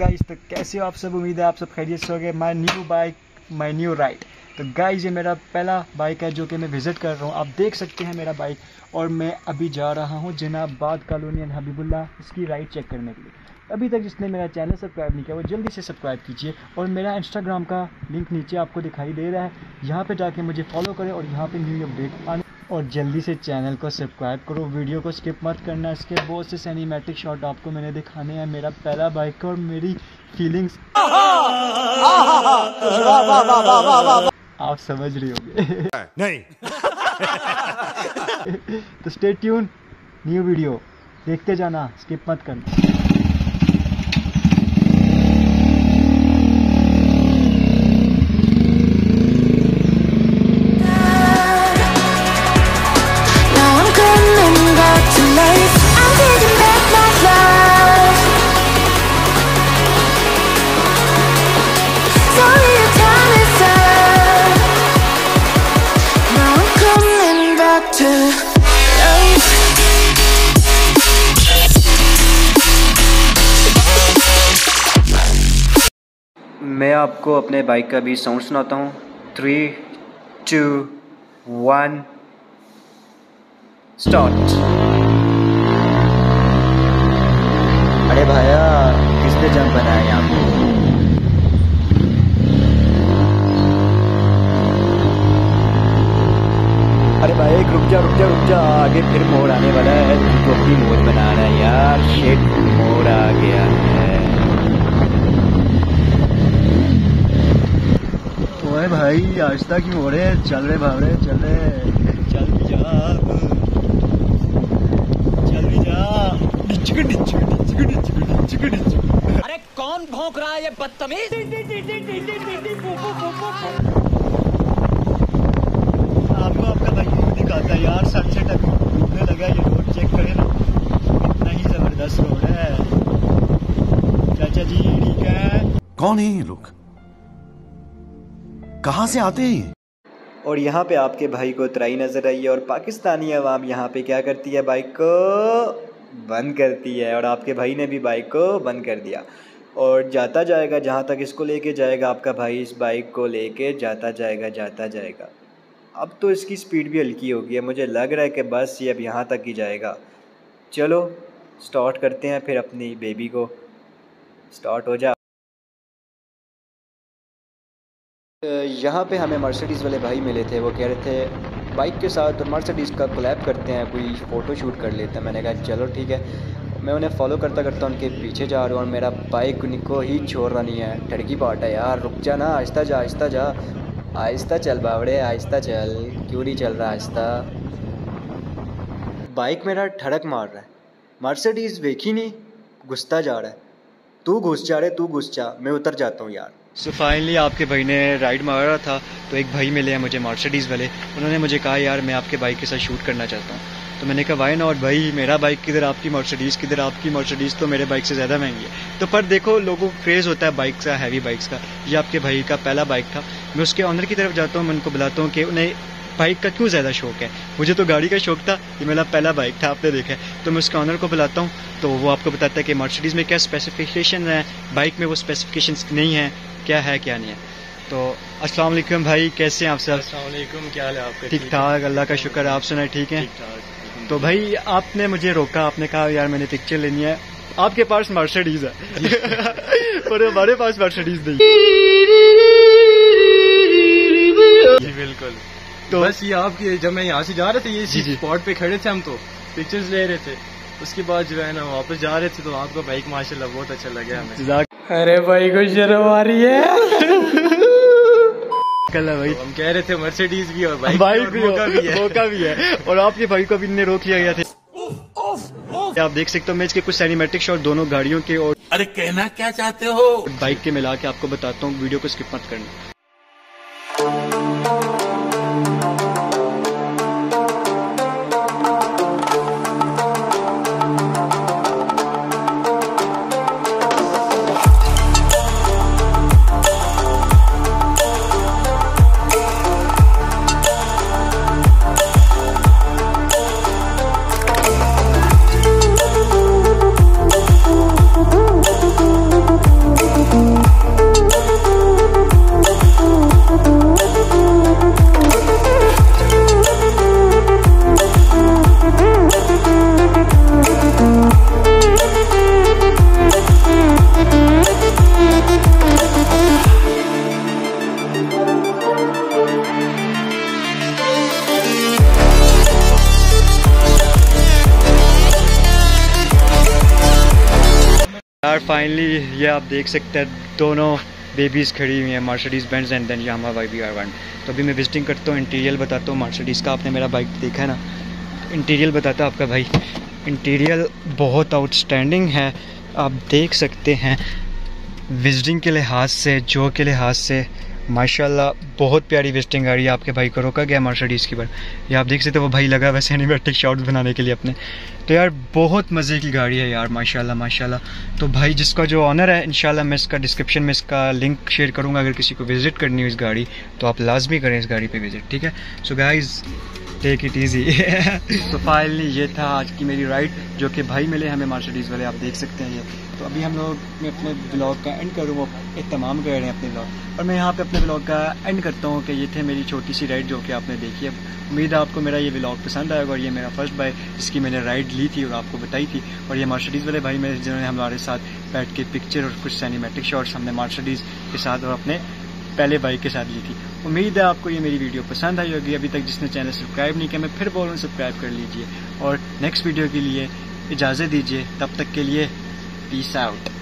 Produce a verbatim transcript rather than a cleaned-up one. Guys, तो कैसे हो आप सब। उम्मीद है आप सब खैरियत से होंगे। My new bike, my new ride. तो गाइस, ये मेरा पहला बाइक है जो कि मैं विजिट कर रहा हूँ। आप देख सकते हैं मेरा बाइक, और मैं अभी जा रहा हूँ जनाबाद कॉलोनी एंड हबीबुल्ला, इसकी राइड चेक करने के लिए। अभी तक जिसने मेरा चैनल सब्सक्राइब नहीं किया वो जल्दी से सब्सक्राइब कीजिए, और मेरा इंस्टाग्राम का लिंक नीचे आपको दिखाई दे रहा है, यहाँ पर जाके मुझे फॉलो करें और यहाँ पर न्यू अपडेट आने, और जल्दी से चैनल को सब्सक्राइब करो। वीडियो को स्किप मत करना, इसके बहुत से सिनेमैटिक शॉट आपको मैंने दिखाने हैं। मेरा पहला बाइक और मेरी फीलिंग्स आप समझ रही होगी नहीं तो स्टे ट्यून, न्यू वीडियो देखते जाना, स्किप मत करना। मैं आपको अपने बाइक का भी साउंड सुनाता हूँ। Three two one start. अरे भाया, किसने जंप बनाया यहाँ पे? अरे भाई रुक जा रुक जा रुक जा, आगे फिर मोड़ आने वाला है, तो अपनी मोड़ बनाना है यार। शेट, मोड़ आ गया है। ओए भाई, आस्ता क्यों हो रहे हैं? चल रहे भाग रहे, चल रहे, चल भी जा, चल भी जा। डिचक डिचक डिचक डिचक डिचक डिचक। अरे कौन भौंक रहा है ये बदतमीज? आता यार, सनसेट तक डूबने लगा। ये रोड चेक करें ना, इतना ही जबरदस्त रोड है। चाचा जी ठीक है? कौन है ये लोग, कहाँ से आते हैं? और यहाँ पे आपके भाई को तराई नजर आई है, और पाकिस्तानी अवाम यहाँ पे क्या करती है, बाइक को बंद करती है। और आपके भाई ने भी बाइक को बंद कर दिया, और जाता जाएगा जहाँ तक इसको लेके जाएगा आपका भाई, इस बाइक को लेके जाता जाएगा जाता जाएगा। अब तो इसकी स्पीड भी हल्की हो गई है, मुझे लग रहा है कि बस ये अब यहाँ तक ही जाएगा। चलो स्टार्ट करते हैं फिर अपनी बेबी को। स्टार्ट हो जा। यहाँ पे हमें मर्सिडीज़ वाले भाई मिले थे, वो कह रहे थे बाइक के साथ और मर्सिडीज़ का कोलैब करते हैं, कोई फ़ोटो शूट कर लेते हैं। मैंने कहा चलो ठीक है। मैं उन्हें फॉलो करता करता उनके पीछे जा रहा हूँ, और मेरा बाइक उनको ही छोड़ रहा नहीं है। ठड़की पार्ट है यार, रुक जा ना, आहिस्ता जा आहिस्ता जा, आहिस्ता चल बावड़े, आहिस्ता चल, क्यों नहीं चल रहा आहिस्ता? बाइक मेरा ठड़क मार रहा है, मर्सिडीज़ देखी नहीं, घुसता जा रहा है। तू घुस जा रहे, तू घुस जा, मैं उतर जाता हूँ यार। सो so फाइनली आपके भाई ने राइड मारा था, तो एक भाई मिले हैं मुझे मर्सिडीज़ वाले, उन्होंने मुझे कहा यार मैं आपके बाइक के साथ शूट करना चाहता हूँ। तो मैंने कहा वाई नॉट भाई, मेरा बाइक किधर आपकी मर्सिडीज़ किधर, आपकी मर्सिडीज़ तो मेरे बाइक से ज़्यादा महंगी है। तो पर देखो लोगों को क्रेज़ होता है बाइक का, हैवी बाइक्स का। ये आपके भाई का पहला बाइक था। मैं उसके ऑनर की तरफ जाता हूँ, मैं उनको बुलाता हूँ कि उन्हें बाइक का क्यों ज़्यादा शौक है, मुझे तो गाड़ी का शौक था, ये मेरा पहला बाइक था आपने देखा है। तो मैं उसके ऑनर को बुलाता हूँ, तो वो आपको बताता है कि मर्सिडीज़ में क्या स्पेसिफिकेशन है, बाइक में वो स्पेसिफिकेशंस नहीं है, क्या है क्या नहीं है। तो अस्सलाम वालेकुम भाई, कैसे हैं आप सब? अस्सलाम वालेकुम, क्या हाल है आपका? ठीक ठाक, अल्लाह का शुक्र। आप सुनाए ठीक हैं? तो भाई आपने मुझे रोका, आपने कहा यार मैंने पिक्चर लेनी है, आपके पास मर्सिडीज है और हमारे पास मर्सिडीज नहीं। बिल्कुल, तो बस ये आपकी, जब मैं यहाँ से जा रहे थे ये जी स्पॉट पे खड़े थे हम, तो पिक्चर्स ले रहे थे। उसके बाद जो है ना वापस जा रहे थे, तो आपका बाइक माशाल्लाह बहुत अच्छा लगा हमें। अरे भाई को शर्म आ रही है। कल भाई हम कह रहे थे मर्सिडीज भी और बाइक बाइक भी, और भी, है। भी है और आपकी बाइक को भी इनने रोक लिया गया था। आप देख सकते हो मैं इसके कुछ सिनेमैटिक शॉट दोनों गाड़ियों के, और अरे कहना क्या चाहते हो बाइक के, मिला के आपको बताता हूँ, वीडियो को स्किप मत करना। यार फाइनली ये आप देख सकते हैं दोनों बेबीज़ खड़ी हुई हैं, Mercedes Benz and then Yamaha Y Z F R one. तो अभी मैं विजिटिंग करता हूँ, इंटीरियर बताता हूँ मर्सिडीज़ का। आपने मेरा बाइक देखा है ना, इंटीरियर बताता आपका भाई, इंटीरियर बहुत आउटस्टैंडिंग है। आप देख सकते हैं विजिटिंग के लिहाज से, जो के लिहाज से माशाल्लाह बहुत प्यारी विजिटिंग आ रही है। आपके भाई को रोका गया मर्सिडीज़ की पर, ये आप देख सकते हो वो भाई लगा वैसे सिनेमैटिक शॉट्स बनाने के लिए अपने। तो यार बहुत मज़े की गाड़ी है यार माशाल्लाह माशाल्लाह। तो भाई जिसका जो ऑनर है, इंशाल्लाह मैं इसका डिस्क्रिप्शन में इसका लिंक शेयर करूँगा, अगर किसी को विज़िट करनी हो इस गाड़ी तो आप लाजमी करें इस गाड़ी पर विज़िट, ठीक है? So guys take it easy. तो फाइनली ये था आज की मेरी राइड, जो कि भाई मिले हमें मर्सिडीज़ वाले, आप देख सकते हैं ये। तो अभी हम लोग, मैं अपने ब्लॉग का एंड करूँ, वो तमाम कर रहे हैं अपने ब्लॉग, और मैं यहाँ पे अपने ब्लॉग का एंड करता हूँ कि ये थे मेरी छोटी सी राइड जो कि आपने देखी है। उम्मीद है आपको मेरा ये ब्लॉग पसंद आएगा, और ये मेरा फर्स्ट बाइक जिसकी मैंने राइड ली थी और आपको बताई थी, और ये मर्सिडीज़ वाले भाई मेरे जिन्होंने हमारे साथ बैठ के पिक्चर और कुछ सिनेमैटिक शॉट्स हमने मर्सिडीज़ के साथ और अपने पहले बाइक के साथ ली थी। उम्मीद है आपको ये मेरी वीडियो पसंद आई होगी। अभी तक जिसने चैनल सब्सक्राइब नहीं किया, मैं फिर बोल रहा हूँ सब्सक्राइब कर लीजिए, और नेक्स्ट वीडियो के लिए इजाज़त दीजिए। तब तक के लिए पीस आउट।